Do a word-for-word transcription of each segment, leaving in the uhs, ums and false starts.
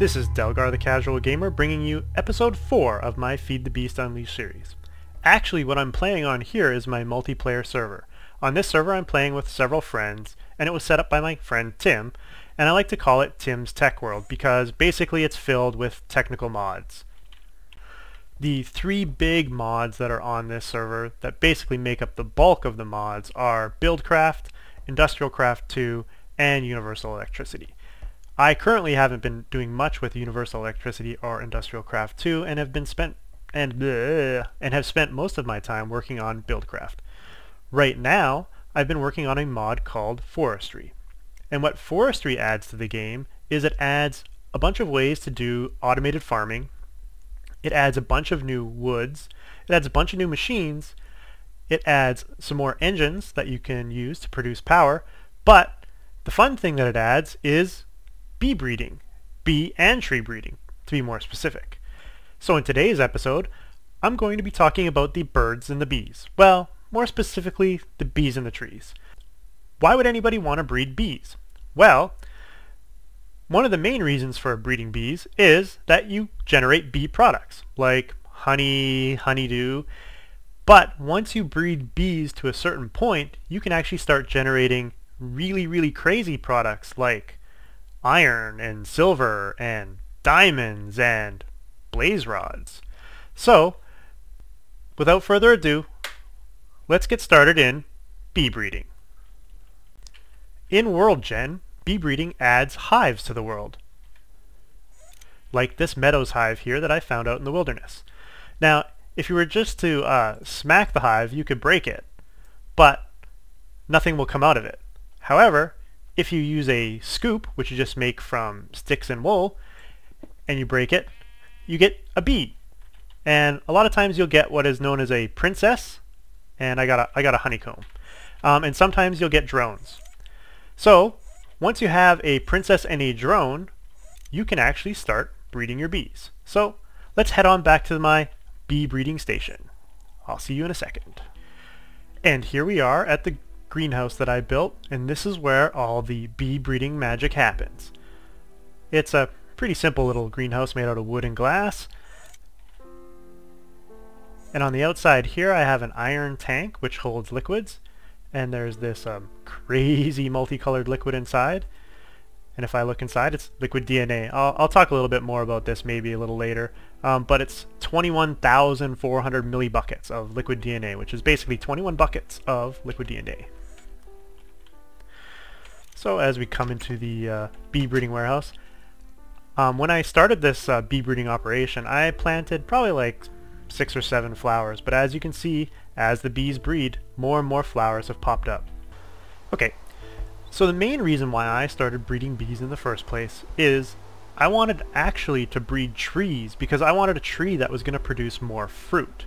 This is Delgar the Casual Gamer bringing you episode four of my Feed the Beast Unleashed series. Actually, what I'm playing on here is my multiplayer server. On this server I'm playing with several friends, and it was set up by my friend Tim, and I like to call it Tim's Tech World because basically it's filled with technical mods. The three big mods that are on this server that basically make up the bulk of the mods are Buildcraft, Industrialcraft two, and Universal Electricity. I currently haven't been doing much with Universal Electricity or Industrialcraft two and have been spent and bleh, and have spent most of my time working on Buildcraft. Right now, I've been working on a mod called Forestry. And what Forestry adds to the game is it adds a bunch of ways to do automated farming. It adds a bunch of new woods. It adds a bunch of new machines. It adds some more engines that you can use to produce power. But the fun thing that it adds is bee breeding, bee and tree breeding, to be more specific. So in today's episode, I'm going to be talking about the birds and the bees. Well, more specifically, the bees and the trees. Why would anybody want to breed bees? Well, one of the main reasons for breeding bees is that you generate bee products, like honey, honeydew. But once you breed bees to a certain point, you can actually start generating really, really crazy products like iron and silver and diamonds and blaze rods. So without further ado, let's get started in bee breeding. In World Gen, bee breeding adds hives to the world, like this Meadows hive here that I found out in the wilderness. Now, if you were just to uh, smack the hive, you could break it, but nothing will come out of it. However, if you use a scoop, which you just make from sticks and wool, and you break it, you get a bee. And a lot of times you'll get what is known as a princess, and I got a, I got a honeycomb. Um, and sometimes you'll get drones. So once you have a princess and a drone, you can actually start breeding your bees. So let's head on back to my bee breeding station. I'll see you in a second. And here we are at the greenhouse that I built, and this is where all the bee breeding magic happens. It's a pretty simple little greenhouse made out of wood and glass, and on the outside here I have an iron tank which holds liquids, and there's this um, crazy multicolored liquid inside. And if I look inside, it's liquid D N A. I'll, I'll talk a little bit more about this maybe a little later, um, but it's twenty-one thousand four hundred millibuckets of liquid D N A, which is basically twenty-one buckets of liquid D N A. So as we come into the uh, bee breeding warehouse, um, when I started this uh, bee breeding operation, I planted probably like six or seven flowers, but as you can see, as the bees breed, more and more flowers have popped up. Okay, so the main reason why I started breeding bees in the first place is I wanted actually to breed trees because I wanted a tree that was going to produce more fruit.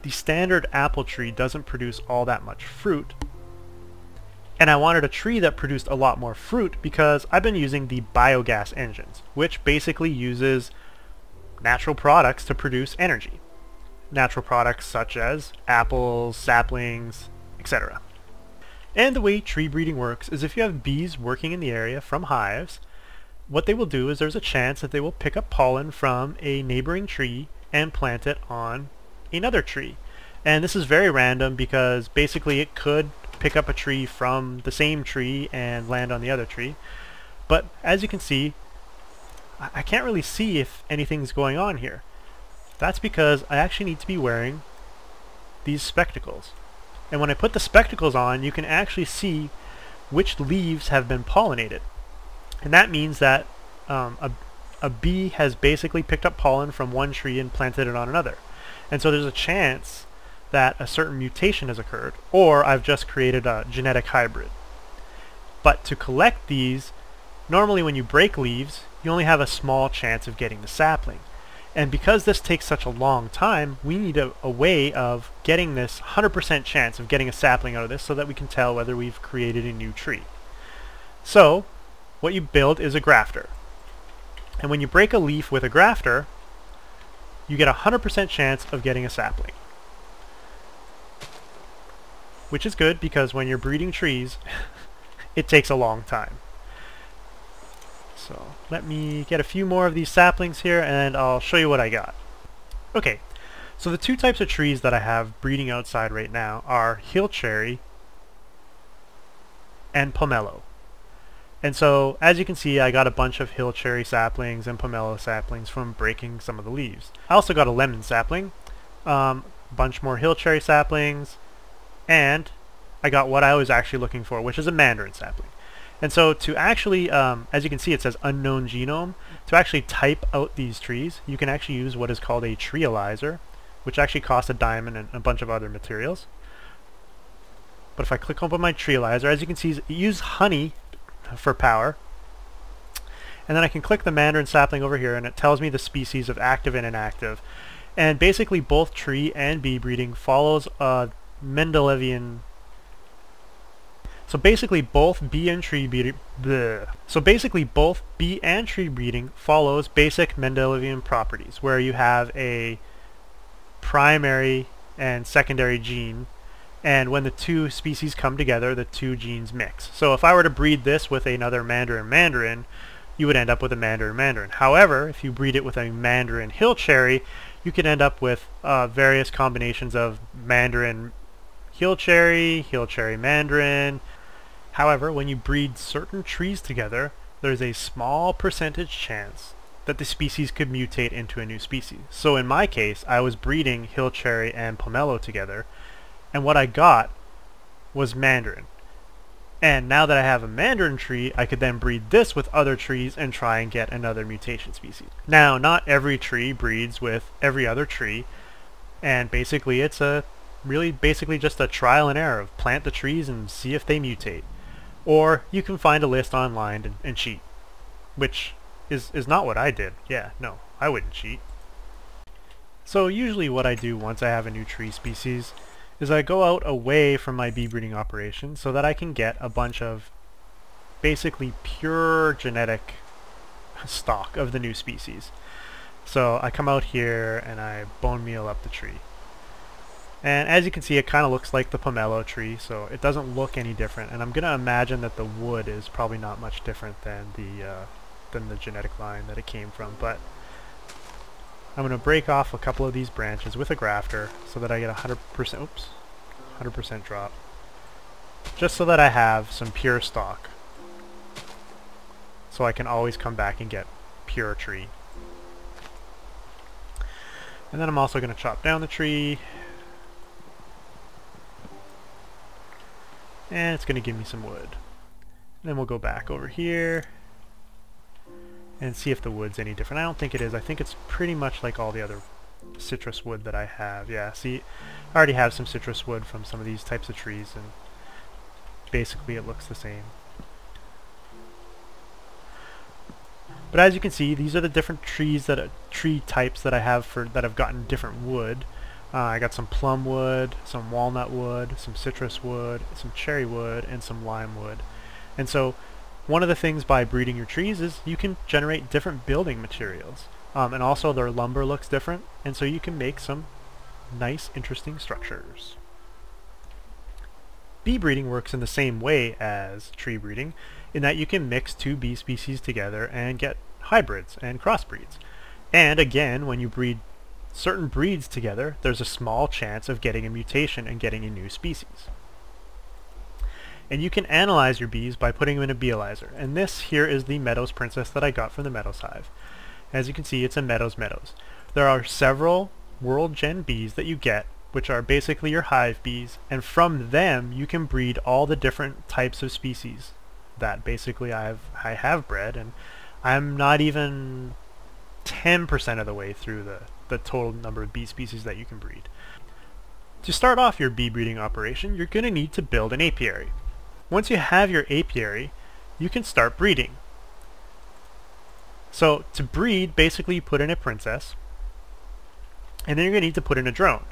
The standard apple tree doesn't produce all that much fruit, and I wanted a tree that produced a lot more fruit because I've been using the biogas engines, which basically uses natural products to produce energy. Natural products such as apples, saplings, et cetera. And the way tree breeding works is if you have bees working in the area from hives, what they will do is there's a chance that they will pick up pollen from a neighboring tree and plant it on another tree. And this is very random because basically it could pick up a tree from the same tree and land on the other tree. But as you can see, I can't really see if anything's going on here. That's because I actually need to be wearing these spectacles. And when I put the spectacles on, you can actually see which leaves have been pollinated. And that means that um, a, a bee has basically picked up pollen from one tree and planted it on another. And so there's a chance that a certain mutation has occurred, or I've just created a genetic hybrid. But to collect these, normally when you break leaves, you only have a small chance of getting the sapling. And because this takes such a long time, we need a, a way of getting this one hundred percent chance of getting a sapling out of this so that we can tell whether we've created a new tree. So what you build is a grafter. And when you break a leaf with a grafter, you get a one hundred percent chance of getting a sapling. Which is good because when you're breeding trees, it takes a long time. So let me get a few more of these saplings here and I'll show you what I got. Okay, so the two types of trees that I have breeding outside right now are hill cherry and pomelo. And so, as you can see, I got a bunch of hill cherry saplings and pomelo saplings from breaking some of the leaves. I also got a lemon sapling, um, a bunch more hill cherry saplings, and I got what I was actually looking for, which is a mandarin sapling. And so to actually, um, as you can see, it says unknown genome. To actually type out these trees, you can actually use what is called a treealyzer, which actually costs a diamond and a bunch of other materials. But if I click open my treealyzer, as you can see, it uses honey for power. And then I can click the mandarin sapling over here, and it tells me the species of active and inactive. And basically both tree and bee breeding follows a Mendelevian. So basically both bee and tree breeding so basically both bee and tree breeding follows basic Mendelevian properties, where you have a primary and secondary gene, and when the two species come together, the two genes mix. So if I were to breed this with another mandarin mandarin, you would end up with a mandarin mandarin. However, if you breed it with a mandarin hill cherry, you could end up with uh, various combinations of mandarin hill cherry, hill cherry mandarin. However, when you breed certain trees together, there's a small percentage chance that the species could mutate into a new species. So in my case, I was breeding hill cherry and pomelo together, and what I got was mandarin. And now that I have a mandarin tree, I could then breed this with other trees and try and get another mutation species. Now, not every tree breeds with every other tree, and basically it's a really basically just a trial and error of plant the trees and see if they mutate. Or you can find a list online and, and cheat, which is, is not what I did. Yeah, no, I wouldn't cheat. So usually what I do once I have a new tree species is I go out away from my bee breeding operation so that I can get a bunch of basically pure genetic stock of the new species. So I come out here and I bone meal up the tree. And as you can see, it kind of looks like the pomelo tree, so it doesn't look any different. And I'm going to imagine that the wood is probably not much different than the, uh, than the genetic line that it came from. But I'm going to break off a couple of these branches with a grafter so that I get one hundred percent, oops, one hundred percent drop, just so that I have some pure stock, so I can always come back and get pure tree. And then I'm also going to chop down the tree. And it's going to give me some wood. And then we'll go back over here and see if the wood's any different. I don't think it is. I think it's pretty much like all the other citrus wood that I have. Yeah, see, I already have some citrus wood from some of these types of trees, and basically it looks the same. But as you can see, these are the different trees that uh, tree types that I have for that have gotten different wood. Uh, I got some plum wood, some walnut wood, some citrus wood, some cherry wood, and some lime wood. And so one of the things by breeding your trees is you can generate different building materials. Um, and also their lumber looks different, and so you can make some nice, interesting structures. Bee breeding works in the same way as tree breeding, in that you can mix two bee species together and get hybrids and crossbreeds. And again, when you breed certain breeds together, there's a small chance of getting a mutation and getting a new species. And you can analyze your bees by putting them in a Beealyzer. And this here is the Meadows Princess that I got from the Meadows Hive. As you can see, it's a Meadows Meadows. There are several world gen bees that you get, which are basically your hive bees, and from them you can breed all the different types of species that basically I've I have bred, and I'm not even ten percent of the way through the the total number of bee species that you can breed. To start off your bee breeding operation, you're going to need to build an apiary. Once you have your apiary, you can start breeding. So to breed, basically you put in a princess, and then you're going to need to put in a drone.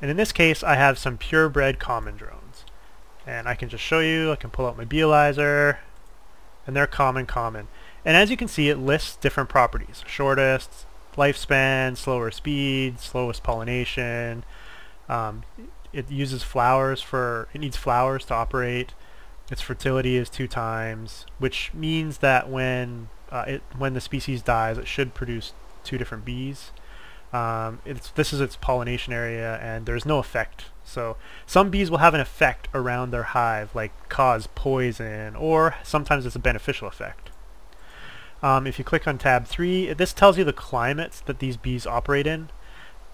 And in this case, I have some purebred common drones. And I can just show you, I can pull out my Beealyzer, and they're common common. And as you can see, it lists different properties. Shortest, lifespan, slower speed, slowest pollination. Um, it uses flowers for, it needs flowers to operate. its fertility is two times, which means that when uh, it when the species dies, it should produce two different bees. Um, it's, this is its pollination area, and there's no effect. So some bees will have an effect around their hive, like cause poison, or sometimes it's a beneficial effect. Um, if you click on tab three, this tells you the climates that these bees operate in.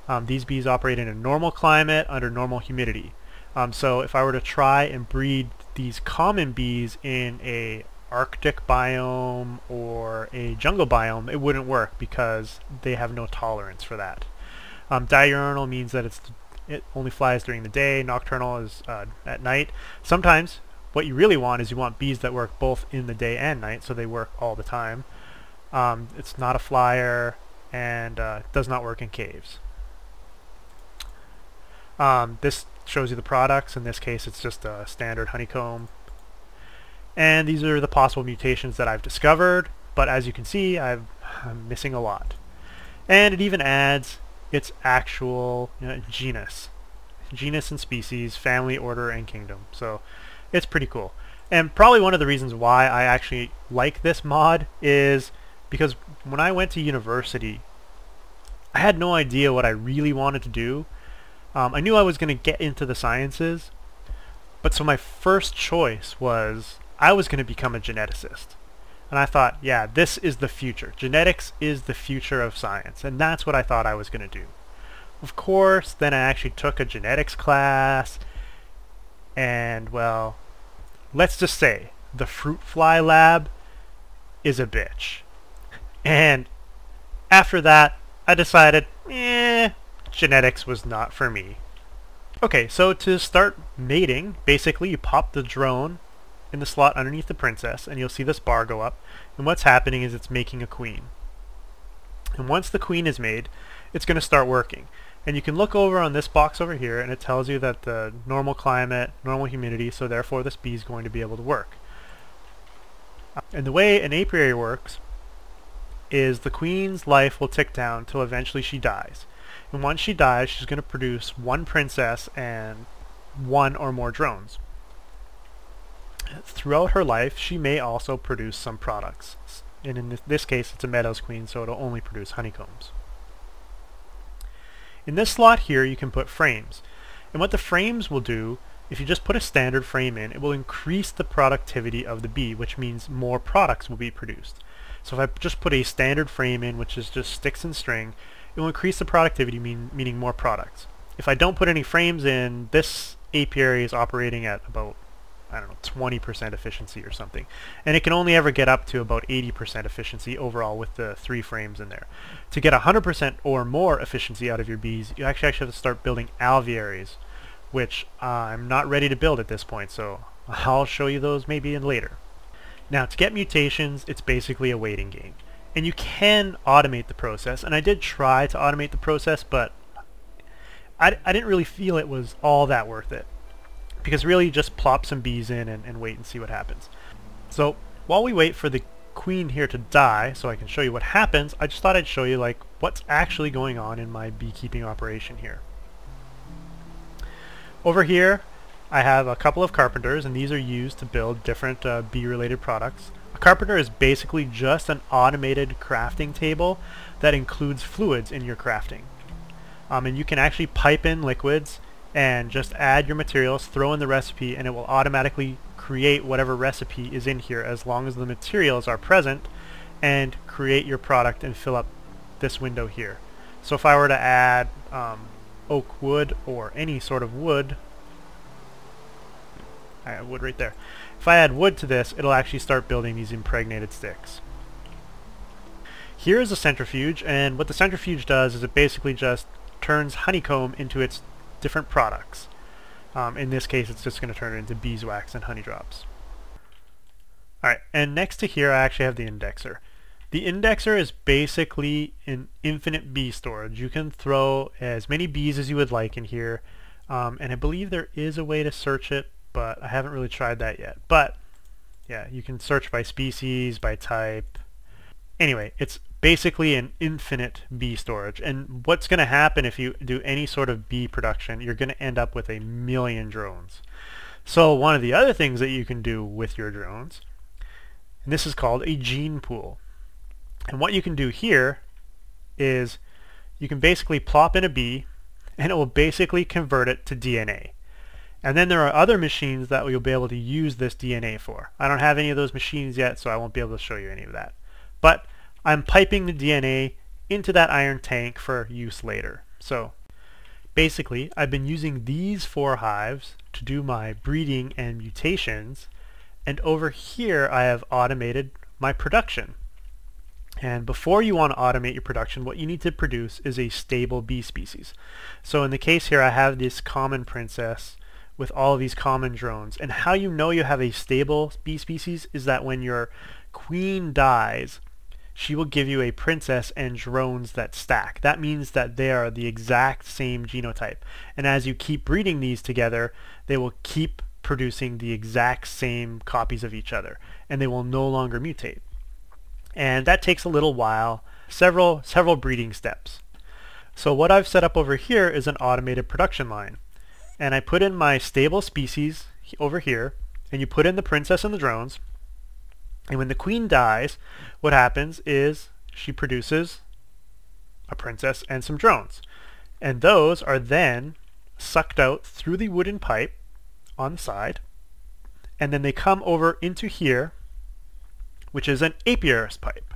Um, these bees operate in a normal climate under normal humidity. Um, so if I were to try and breed these common bees in a Arctic biome or a jungle biome, it wouldn't work because they have no tolerance for that. Um, diurnal means that it's it only flies during the day. Nocturnal is uh, at night. Sometimes what you really want is you want bees that work both in the day and night, so they work all the time. Um, it's not a flyer and uh, does not work in caves. Um, this shows you the products. In this case, it's just a standard honeycomb. And these are the possible mutations that I've discovered, but as you can see, I've, I'm missing a lot. And it even adds its actual you know, genus. Genus and species, family, order, and kingdom. So it's pretty cool. And probably one of the reasons why I actually like this mod is because when I went to university, I had no idea what I really wanted to do. Um, I knew I was going to get into the sciences, but so my first choice was I was going to become a geneticist. And I thought, yeah, this is the future. Genetics is the future of science, and that's what I thought I was going to do. Of course, then I actually took a genetics class, and well, let's just say the fruit fly lab is a bitch. And after that, I decided, eh, genetics was not for me. Okay, so to start mating, basically you pop the drone in the slot underneath the princess, and you'll see this bar go up, and what's happening is it's making a queen. And once the queen is made, it's going to start working. And you can look over on this box over here, and it tells you that the normal climate, normal humidity, so therefore this bee is going to be able to work. And the way an apiary works is the queen's life will tick down till eventually she dies. And once she dies, she's going to produce one princess and one or more drones. Throughout her life, she may also produce some products. And in this case, it's a Meadows Queen, so it'll only produce honeycombs. In this slot here, you can put frames. And what the frames will do, if you just put a standard frame in, it will increase the productivity of the bee, which means more products will be produced. So if I just put a standard frame in, which is just sticks and string, it will increase the productivity, mean, meaning more products. If I don't put any frames in, this apiary is operating at about, I don't know, twenty percent efficiency or something. And it can only ever get up to about eighty percent efficiency overall with the three frames in there. To get one hundred percent or more efficiency out of your bees, you actually, actually have to start building alvearies, which uh, I'm not ready to build at this point, so I'll show you those maybe in later. Now, to get mutations, it's basically a waiting game. And you can automate the process, and I did try to automate the process, but I, I didn't really feel it was all that worth it. Because really you just plop some bees in and, and wait and see what happens. So while we wait for the queen here to die, so I can show you what happens, I just thought I'd show you like what's actually going on in my beekeeping operation here. Over here I have a couple of carpenters, and these are used to build different uh, bee related products. A carpenter is basically just an automated crafting table that includes fluids in your crafting. Um, and you can actually pipe in liquids and just add your materials, throw in the recipe, and it will automatically create whatever recipe is in here as long as the materials are present, and create your product and fill up this window here. So if I were to add um, oak wood or any sort of wood, I have wood right there. If I add wood to this, it'll actually start building these impregnated sticks. Here is a centrifuge, and what the centrifuge does is it basically just turns honeycomb into its different products. Um, in this case, it's just going to turn it into beeswax and honey drops. Alright, and next to here I actually have the indexer. The indexer is basically an infinite bee storage. You can throw as many bees as you would like in here, um, and I believe there is a way to search it, but I haven't really tried that yet. But yeah, you can search by species, by type. Anyway, it's basically an infinite bee storage, and what's going to happen if you do any sort of bee production, you're going to end up with a million drones. So one of the other things that you can do with your drones, and this is called a gene pool. And what you can do here is you can basically plop in a bee and it will basically convert it to D N A. And then there are other machines that you'll be able to use this D N A for. I don't have any of those machines yet, so I won't be able to show you any of that. But I'm piping the D N A into that iron tank for use later. So basically, I've been using these four hives to do my breeding and mutations, and over here I have automated my production. And before you want to automate your production, what you need to produce is a stable bee species. So in the case here, I have this common princess with all of these common drones. And how you know you have a stable bee species is that when your queen dies, she will give you a princess and drones that stack. That means that they are the exact same genotype. And as you keep breeding these together, they will keep producing the exact same copies of each other, and they will no longer mutate. And that takes a little while, several several breeding steps. So what I've set up over here is an automated production line. And I put in my stable species over here, and you put in the princess and the drones. And when the queen dies, what happens is she produces a princess and some drones. And those are then sucked out through the wooden pipe on the side, and then they come over into here, which is an apiarist pipe.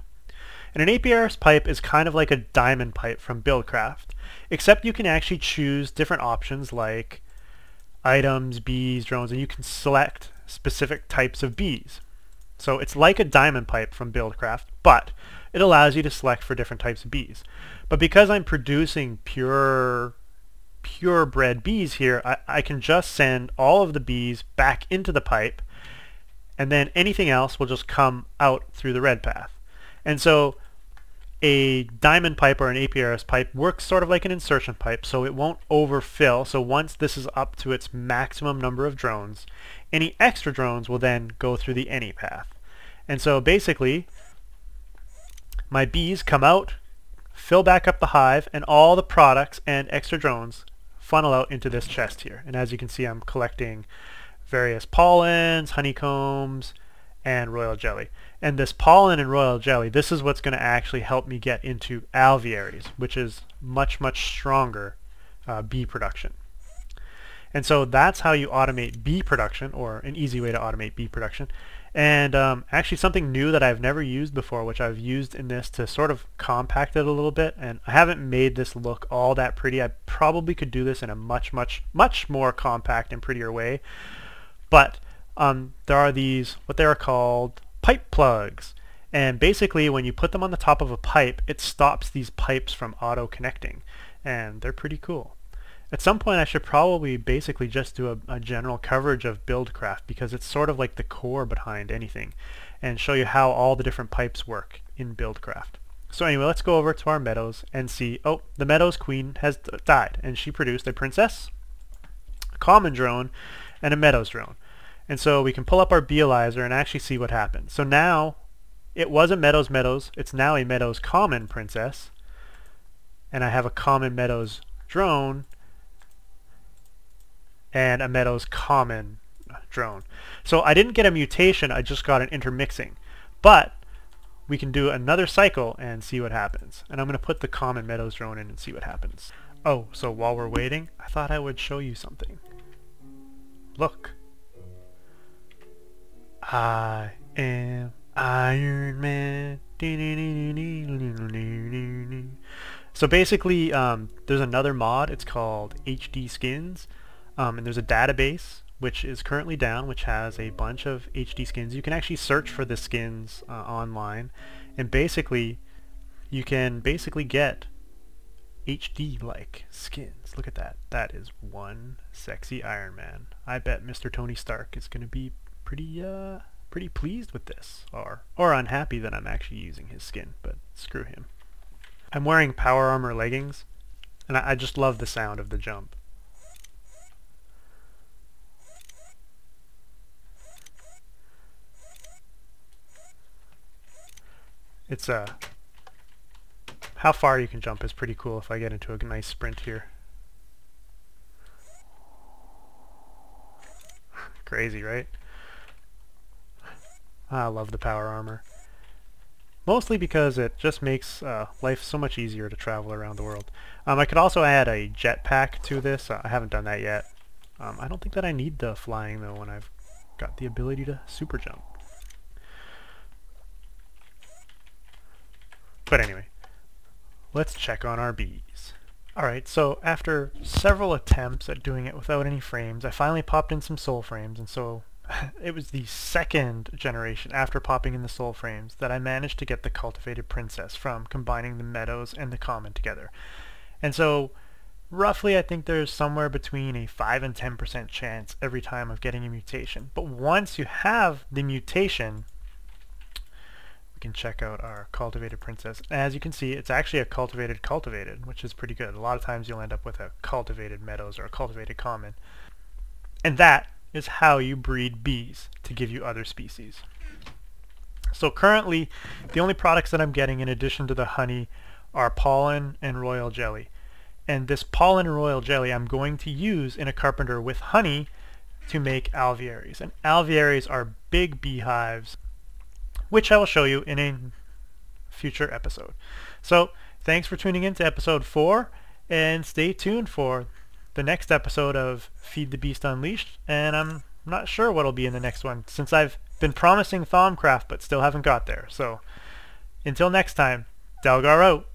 And an apiarist pipe is kind of like a diamond pipe from Buildcraft, except you can actually choose different options like items, bees, drones, and you can select specific types of bees. So it's like a diamond pipe from Buildcraft, but it allows you to select for different types of bees. But because I'm producing pure, purebred bees here, I, I can just send all of the bees back into the pipe, and then anything else will just come out through the red path. And so a diamond pipe or an apiarist pipe works sort of like an insertion pipe, so it won't overfill. So once this is up to its maximum number of drones, any extra drones will then go through the any path. And so basically my bees come out, fill back up the hive, and all the products and extra drones funnel out into this chest here. And as you can see, I'm collecting various pollens, honeycombs, and royal jelly. And this pollen and royal jelly, this is what's going to actually help me get into alvearies, which is much, much stronger uh, bee production. And so that's how you automate bee production, or an easy way to automate bee production. And um, actually something new that I've never used before, which I've used in this to sort of compact it a little bit, and I haven't made this look all that pretty. I probably could do this in a much, much, much more compact and prettier way. But um, there are these, what they are called, pipe plugs. And basically when you put them on the top of a pipe, it stops these pipes from auto-connecting. And they're pretty cool. At some point I should probably basically just do a, a general coverage of Buildcraft, because it's sort of like the core behind anything, and show you how all the different pipes work in Buildcraft. So anyway, let's go over to our meadows and see, oh, the meadows queen has died, and she produced a princess, a common drone, and a meadows drone. And so we can pull up our Beealyzer and actually see what happened. So now it was a Meadows Meadows, it's now a Meadows Common Princess, and I have a Common Meadows Drone and a Meadows Common Drone. So I didn't get a mutation, I just got an intermixing. But we can do another cycle and see what happens. And I'm going to put the Common Meadows Drone in and see what happens. Oh, so while we're waiting, I thought I would show you something. Look. I am Iron Man. So basically, um, there's another mod, it's called H D Skins, um, and there's a database which is currently down, which has a bunch of H D skins. You can actually search for the skins uh, online, and basically you can basically get H D-like skins. Look at that, that is one sexy Iron Man. I bet Mister Tony Stark is going to be pretty uh pretty pleased with this, or or unhappy that I'm actually using his skin, but screw him. I'm wearing power armor leggings, and I, I just love the sound of the jump. It's uh how far you can jump is pretty cool if I get into a nice sprint here. Crazy, right? I love the power armor. Mostly because it just makes uh, life so much easier to travel around the world. Um, I could also add a jetpack to this. Uh, I haven't done that yet. Um, I don't think that I need the flying though when I've got the ability to super jump. But anyway, let's check on our bees. Alright, so after several attempts at doing it without any frames, I finally popped in some soul frames, and so it was the second generation after popping in the soul frames that I managed to get the cultivated princess from combining the meadows and the common together. And so roughly I think there's somewhere between a five and ten percent chance every time of getting a mutation. But once you have the mutation, we can check out our cultivated princess. As you can see, it's actually a cultivated cultivated, which is pretty good. A lot of times you'll end up with a cultivated meadows or a cultivated common. And that is how you breed bees to give you other species. So currently the only products that I'm getting in addition to the honey are pollen and royal jelly, and this pollen and royal jelly I'm going to use in a carpenter with honey to make alvearies, and alvearies are big beehives, which I will show you in a future episode. So thanks for tuning in to episode four, and stay tuned for the next episode of Feed the Beast Unleashed, and I'm not sure what'll be in the next one since I've been promising Thaumcraft but still haven't got there. So until next time, Dalgar out.